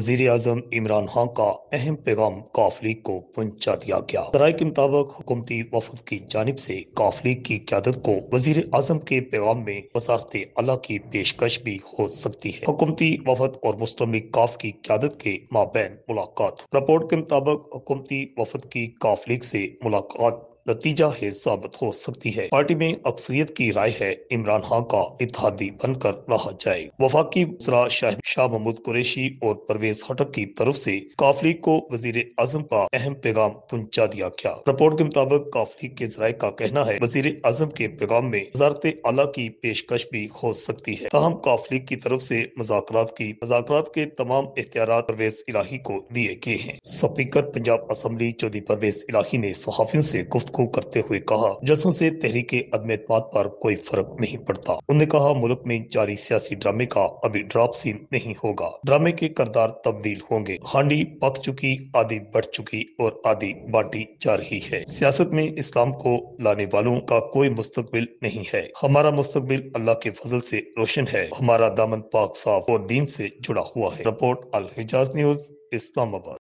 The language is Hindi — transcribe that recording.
वज़ीर आज़म इमरान खान का अहम पैगाम क़ाफ़ लीग को पहुंचा दिया गया। सराय के मुताबिक हुकूमती वफद की जानिब से क़ाफ़ लीग की क़यादत को वज़ीर आज़म के पैगाम में वज़ारत आला की पेशकश भी हो सकती है। हुकूमती वफद और मुस्लिम लीग काफ की क़यादत के माबैन मुलाकात। रिपोर्ट के मुताबिक हुकूमती वफद की क़ाफ़ लीग से मुलाकात नतीजा है साबित हो सकती है। पार्टी में अक्सरियत की राय है इमरान खान का इत्तेहादी बनकर रहा जाए। वफाकी शाह महमूद कुरैशी और परवेज की तरफ से क़ाफ़ लीग को वज़ीर आज़म का अहम पैगाम पहुंचा दिया गया। रिपोर्ट के मुताबिक क़ाफ़ लीग के ज़राए का कहना है वज़ीर आज़म के पैगाम में वज़ारत आला की पेशकश भी हो सकती है। तहम क़ाफ़ लीग की तरफ से मुज़ाकरात के तमाम इख्तियारात परवेज इलाही को दिए गए हैं। स्पीकर पंजाब असम्बली चौधरी परवेज इलाही ने सहाफ़ियों से गुफ्तगू करते हुए कहा जल्सों से तहरीक अदम एतमाद पर कोई फर्क नहीं पड़ता। उन्होंने कहा मुल्क में जारी सियासी ड्रामे का अभी ड्रॉप सीन नहीं होगा। ड्रामे के किरदार तब्दील होंगे। हांडी पक चुकी, आधी बढ़ चुकी और आधी बांटी जा रही है। सियासत में इस्लाम को लाने वालों का कोई मुस्तकबिल नहीं है। हमारा मुस्तकबिल अल्लाह के फजल से रोशन है। हमारा दामन पाक साफ और दीन से जुड़ा हुआ है। Report Al Hijaz news Islamabad.